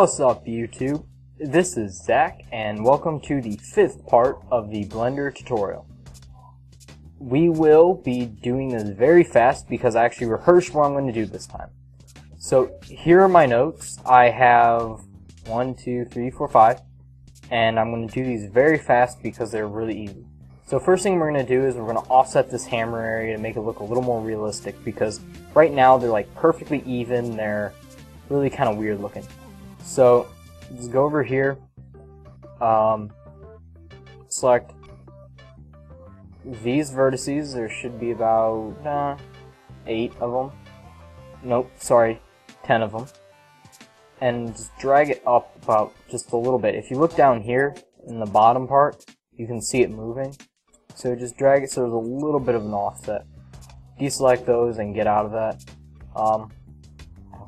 What's up, YouTube? This is Zach, and welcome to the fifth part of the Blender tutorial. We will be doing this very fast because I actually rehearsed what I'm going to do this time. So here are my notes. I have 1, 2, 3, 4, 5, and I'm going to do these very fast because they're really easy. So first thing we're going to do is we're going to offset this hammer area to make it look a little more realistic, because right now they're like perfectly even, they're really kind of weird looking. So let's go over here, select these vertices. There should be about 8 of them, nope, sorry, 10 of them, and just drag it up about just a little bit. If you look down here in the bottom part, you can see it moving, so just drag it so there's a little bit of an offset. Deselect those and get out of that.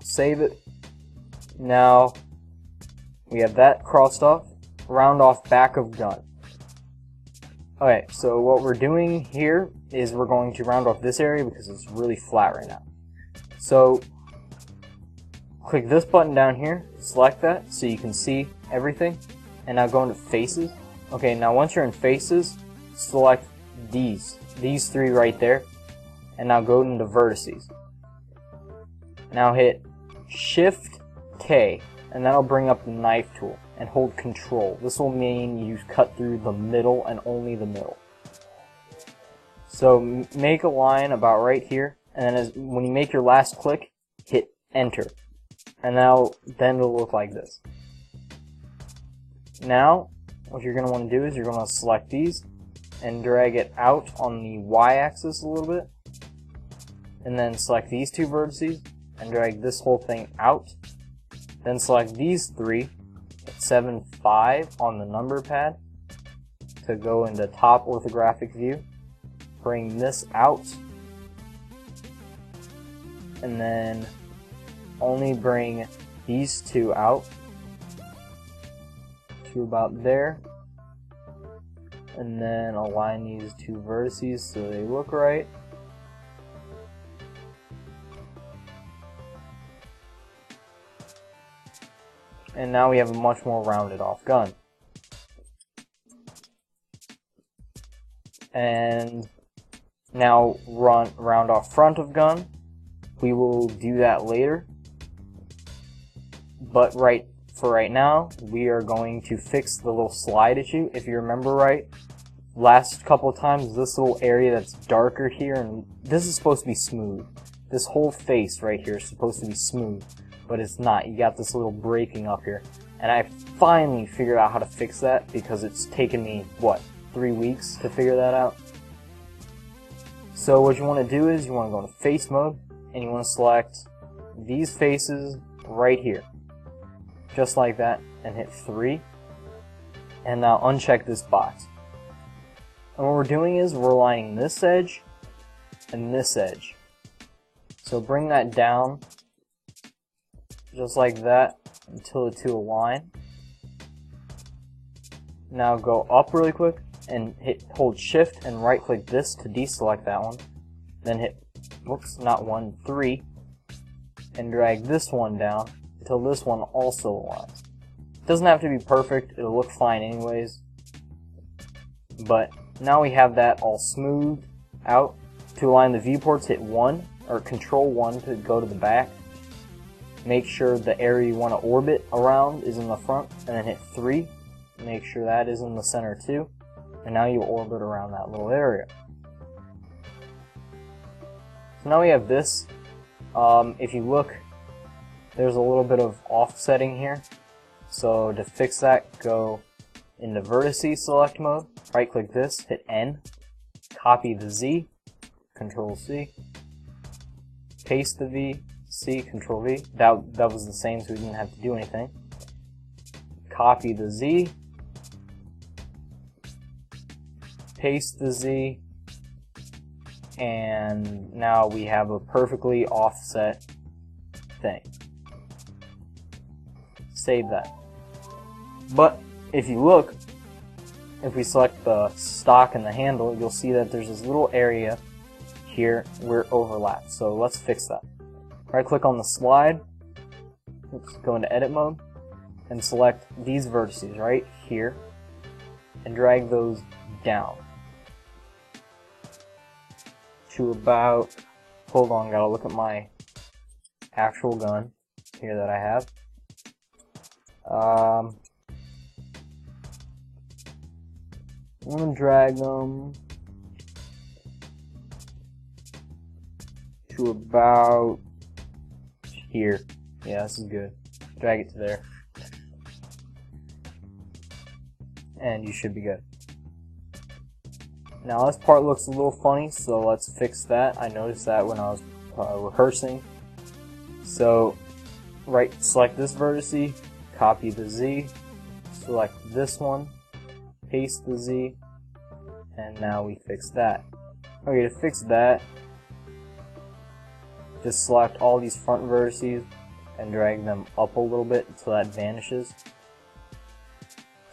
Save it. Now we have that crossed off. Round off back of gun. Okay, so what we're doing here is we're going to round off this area because it's really flat right now. So click this button down here, select that so you can see everything, and now go into faces. Okay, now once you're in faces, select these three right there, and now go into vertices. Now hit Shift K, and that'll bring up the knife tool, and hold Control. This will mean you cut through the middle and only the middle. So make a line about right here, and then when you make your last click, hit Enter, and now then it'll look like this. Now what you're going to want to do is you're going to select these and drag it out on the y-axis a little bit, and then select these two vertices and drag this whole thing out. Then select these three, hit 7, 5 on the number pad to go into top orthographic view. Bring this out, and then only bring these two out to about there, and then align these two vertices so they look right. And now we have a much more rounded off gun. And now round off front of gun. We will do that later, but for right now we are going to fix the little slide issue. If you remember right, last couple of times this little area that's darker here, and this is supposed to be smooth. This whole face right here is supposed to be smooth, but it's not. You got this little breaking up here, and I finally figured out how to fix that, because it's taken me, what, 3 weeks to figure that out. So what you want to do is you want to go into face mode, and you want to select these faces right here, just like that, and hit 3, and now uncheck this box. And what we're doing is we're aligning this edge and this edge, so bring that down just like that until the two align. Now go up really quick and hold Shift and right click this to deselect that one, then hit, whoops, not 1, 3, and drag this one down until this one also aligns. It doesn't have to be perfect, it'll look fine anyways, but now we have that all smoothed out. To align the viewports, hit 1 or Control 1 to go to the back. Make sure the area you want to orbit around is in the front, and then hit 3. Make sure that is in the center too, and now you orbit around that little area. So now we have this. If you look, there's a little bit of offsetting here, so to fix that, go into vertices select mode, right click this, hit N, copy the Z, Control C, paste the V, C, Control V. That was the same, so we didn't have to do anything. Copy the Z, paste the Z, and now we have a perfectly offset thing. Save that. But if you look, if we select the stock and the handle, you'll see that there's this little area here where it overlaps, so let's fix that. Right click on the slide, oops, go into edit mode, and select these vertices right here and drag those down to about, hold on, gotta look at my actual gun here that I have. I'm gonna drag them to about here. Yeah, this is good. Drag it to there. And you should be good. Now this part looks a little funny, so let's fix that. I noticed that when I was rehearsing. So, right, select this vertice, copy the Z, select this one, paste the Z, and now we fix that. Okay, to fix that, just select all these front vertices and drag them up a little bit until that vanishes.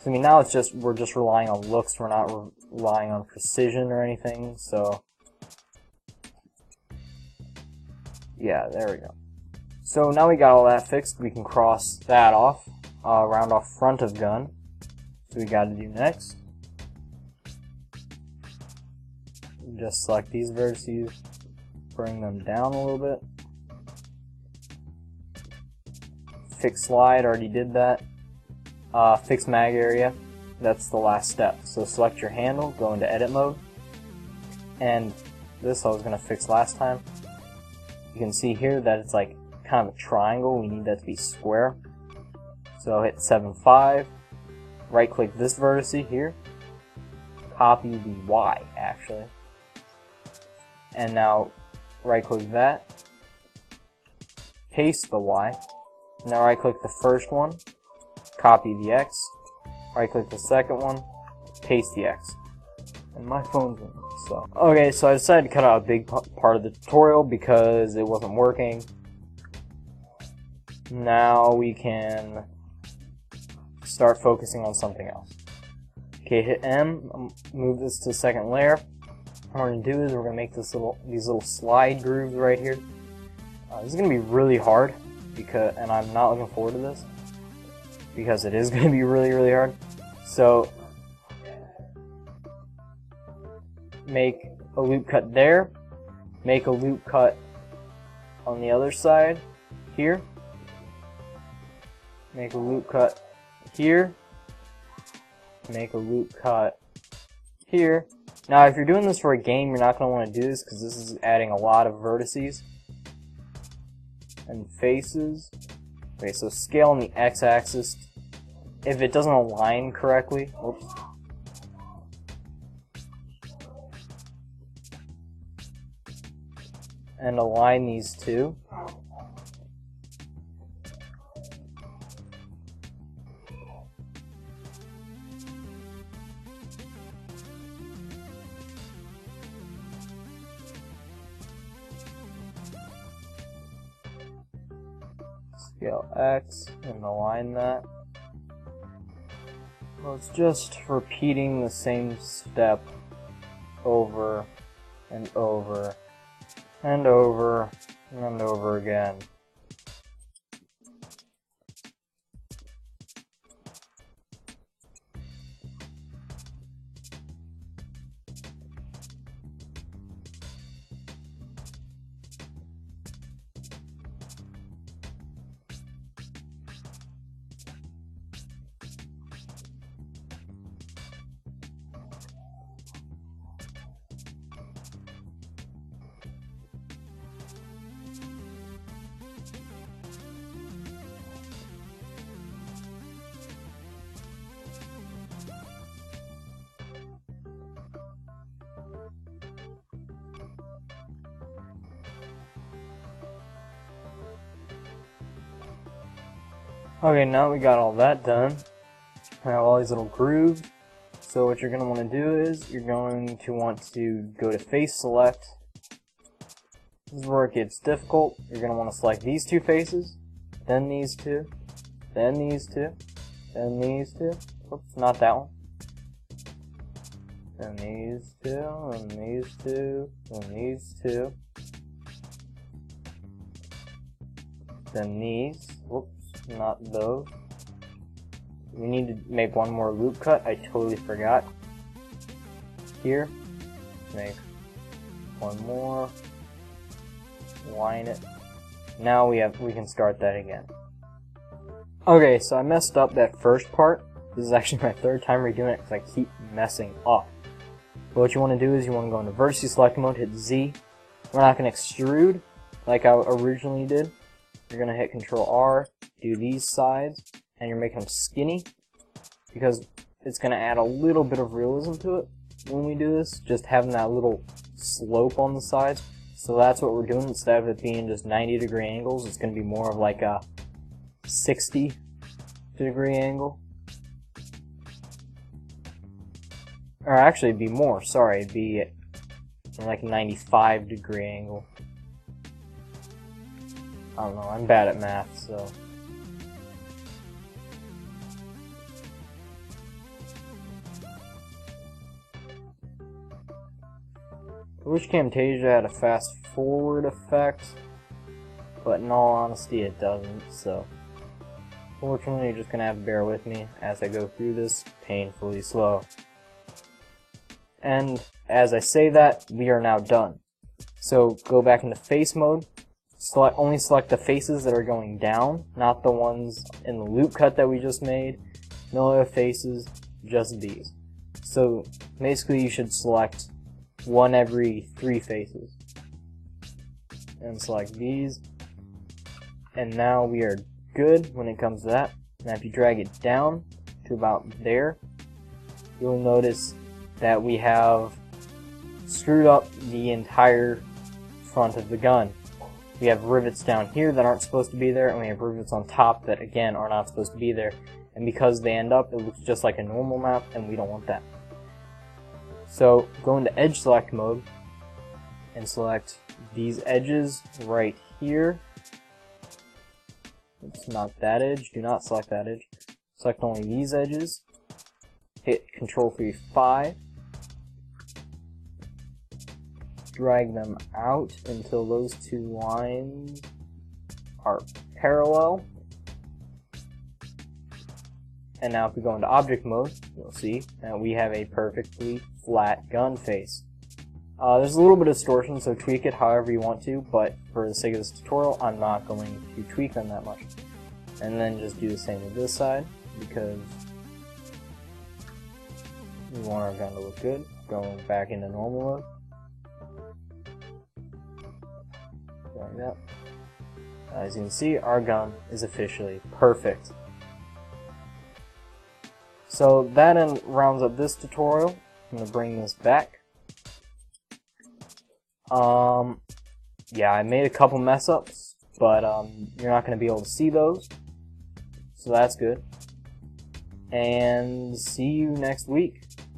So, I mean, now it's just, we're just relying on looks, we're not relying on precision or anything, so yeah, there we go. So now we got all that fixed, we can cross that off, round off front of gun. So we got to do next, just select these vertices, bring them down a little bit. Fix slide, already did that. Fix mag area, that's the last step. So select your handle, go into edit mode, and this I was going to fix last time. You can see here that it's like kind of a triangle, we need that to be square. So hit 7.5, right click this vertice here, copy the Y actually, and now right click that, paste the Y, now right click the first one, copy the X, right click the second one, paste the X. And my phone's in, so. Okay, so I decided to cut out a big part of the tutorial because it wasn't working. Now we can start focusing on something else. Okay, hit M, move this to the second layer. What we're going to do is we're going to make this these little slide grooves right here. This is going to be really hard, because, and I'm not looking forward to this, because it is going to be really, really hard. So, make a loop cut there, make a loop cut on the other side here, make a loop cut here, make a loop cut here. Now if you're doing this for a game, you're not going to want to do this because this is adding a lot of vertices and faces. Okay, so scale on the x-axis. If it doesn't align correctly, oops, and align these two. Scale X and align that. Well, it's just repeating the same step over and over and over and over again. Okay, now we got all that done. I have all these little grooves. So what you're going to want to do is, you're going to want to go to face select. This is where it gets difficult. You're going to want to select these two faces, then these two, then these two, then these two. Oops, not that one. Then these two, and these two, and these two. Then these. Oops. Not those, we need to make one more loop cut. I totally forgot. Here, make one more, line it. Now we can start that again. Okay, so I messed up that first part. This is actually my third time redoing it because I keep messing up. But what you want to do is you want to go into vertex select mode, hit Z. We're not going to extrude like I originally did. You're going to hit Control R, do these sides, and you're making them skinny because it's going to add a little bit of realism to it when we do this, just having that little slope on the sides. So that's what we're doing. Instead of it being just 90-degree angles, it's going to be more of like a 60-degree angle. Or actually, it'd be more, sorry, it'd be like a 95-degree angle. I don't know, I'm bad at math, so. I wish Camtasia had a fast forward effect, but in all honesty it doesn't, so fortunately you're just going to have to bear with me as I go through this painfully slow. And as I say that, we are now done. So go back into face mode, only select the faces that are going down, not the ones in the loop cut that we just made, no other faces, just these. So basically you should select one every 3 faces and select these, and now we are good when it comes to that. Now if you drag it down to about there, you'll notice that we have screwed up the entire front of the gun. We have rivets down here that aren't supposed to be there, and we have rivets on top that again are not supposed to be there, and because they end up, it looks just like a normal map, and we don't want that. So go into edge select mode and select these edges right here. It's not that edge, do not select that edge. Select only these edges. Hit Ctrl+3, 5. Drag them out until those 2 lines are parallel. And now if we go into object mode, you'll see that we have a perfectly flat gun face. There's a little bit of distortion, so tweak it however you want to, but for the sake of this tutorial, I'm not going to tweak them that much. And then just do the same with this side, because we want our gun to look good. Going back into normal mode. Like that. As you can see, our gun is officially perfect. So that rounds up this tutorial. I'm going to bring this back. Yeah, I made a couple mess-ups, but you're not going to be able to see those. So that's good. And see you next week.